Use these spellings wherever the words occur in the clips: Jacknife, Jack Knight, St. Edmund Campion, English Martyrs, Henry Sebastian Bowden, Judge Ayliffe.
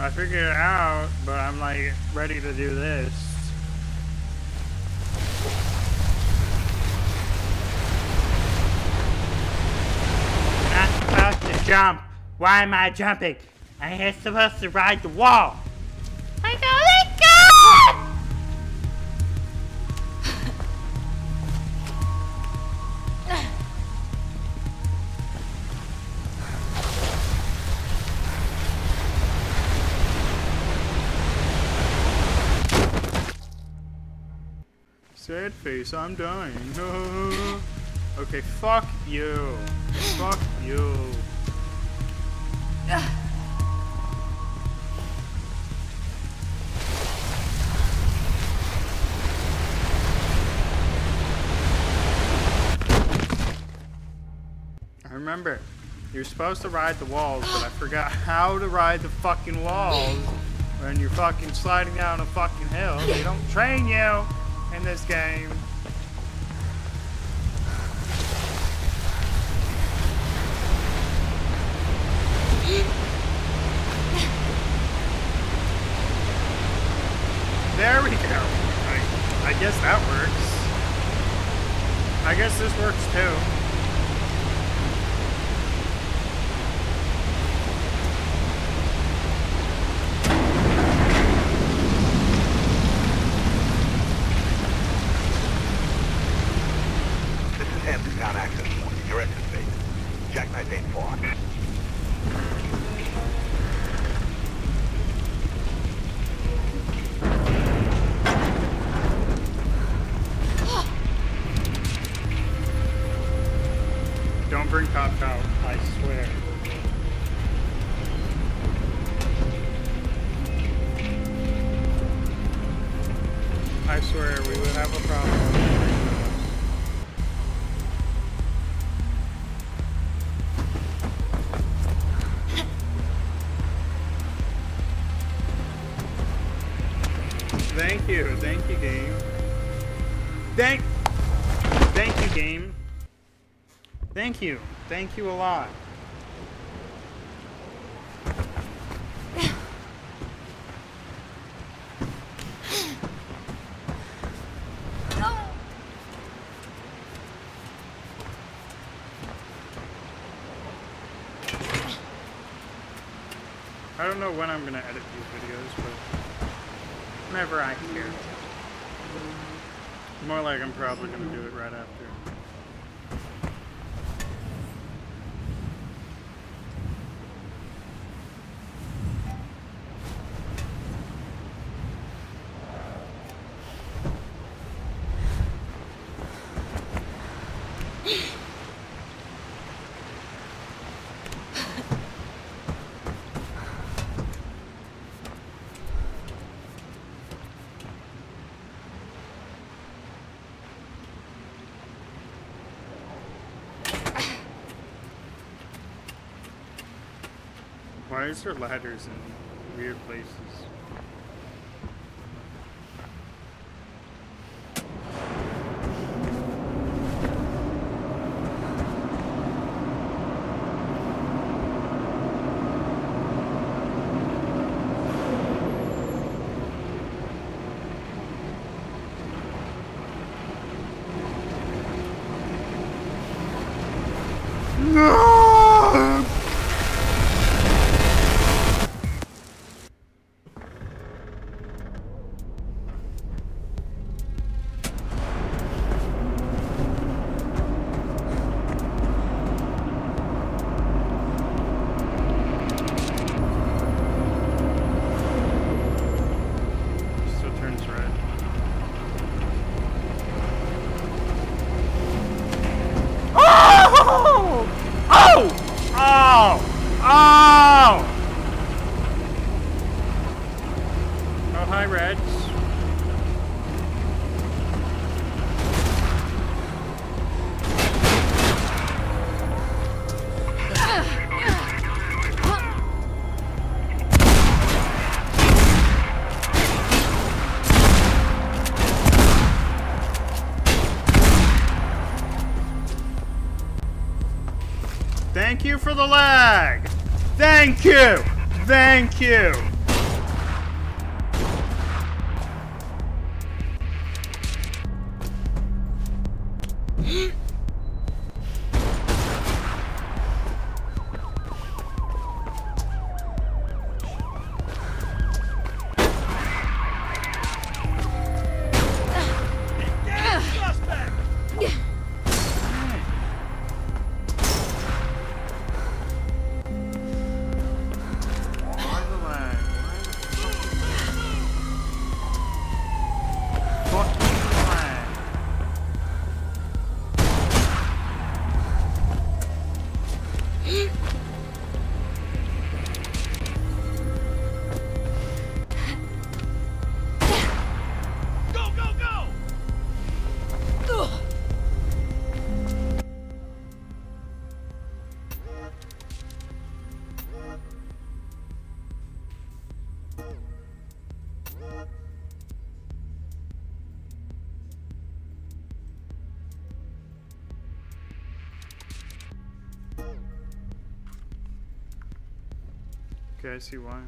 I figured it out, but I'm like ready to do this. I'm not supposed to jump. Why am I jumping? I ain't supposed to ride the wall. I don't go! Sad face, I'm dying. Okay, fuck you. Fuck you. I remember, you're supposed to ride the walls, but I forgot how to ride the fucking walls when you're fucking sliding down a fucking hill. They don't train you in this game. There we go. I guess that works. I guess this works too. Thank you a lot. I don't know when I'm gonna edit these videos, but whenever I care. More like I'm probably gonna do it right after. Why is there ladders in weird places? Thank you for the lag. Thank you. Thank you. Okay, I see why.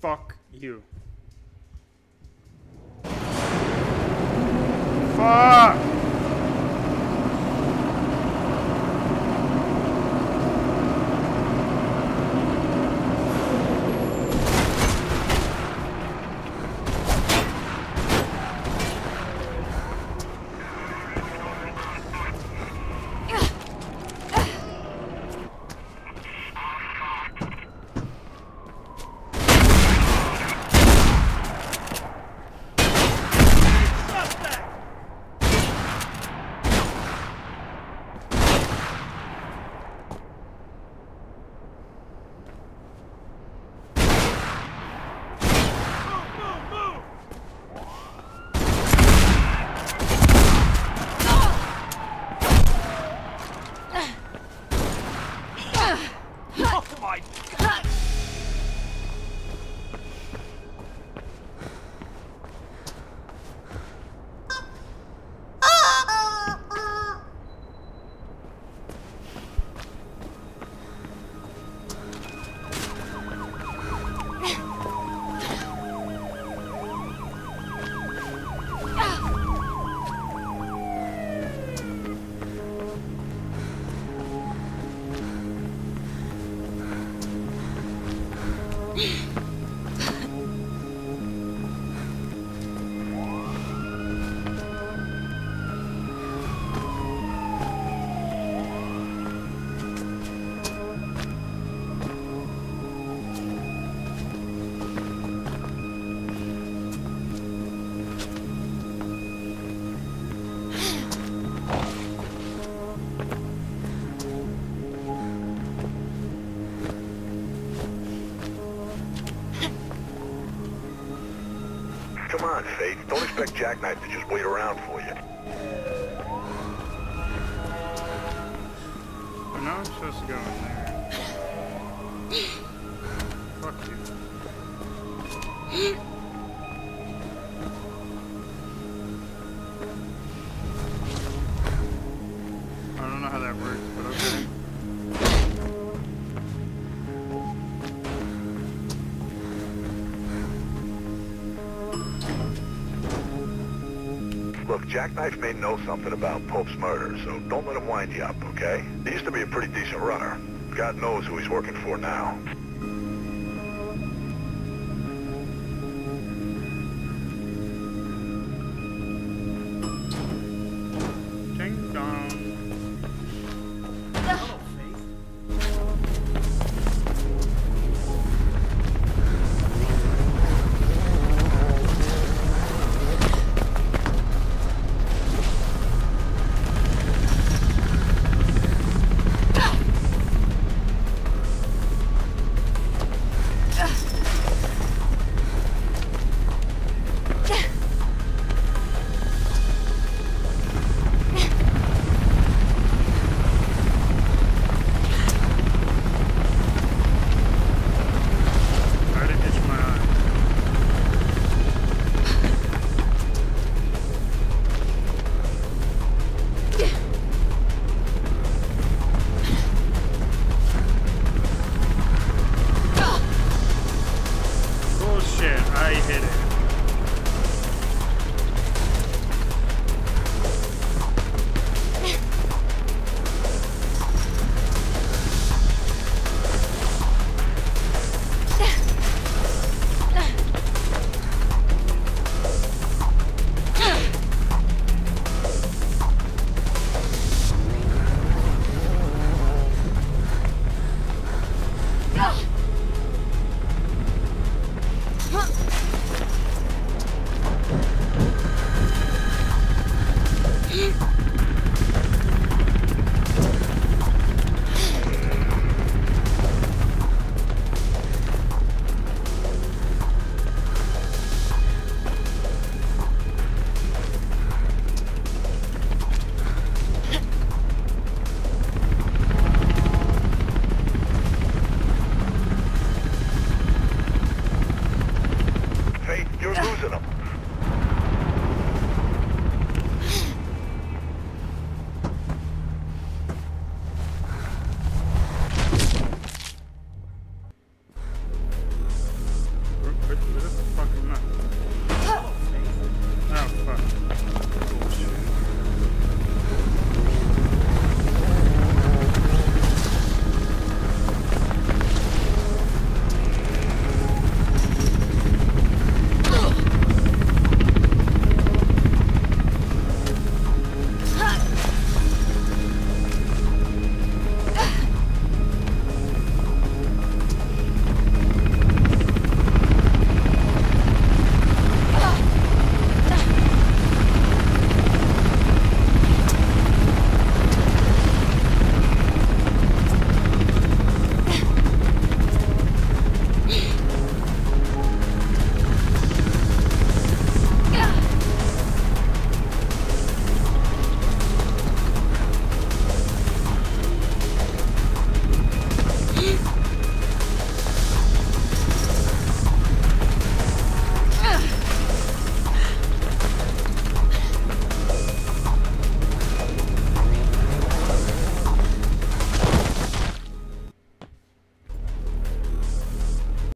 Fuck you. Fuck! Come on, Faith. Don't expect Jack Knight to just wait around for you. I'm not supposed to go in there. Fuck you. I don't know how that works, but okay. Look, Jacknife may know something about Pope's murder, so don't let him wind you up, okay? He used to be a pretty decent runner. God knows who he's working for now.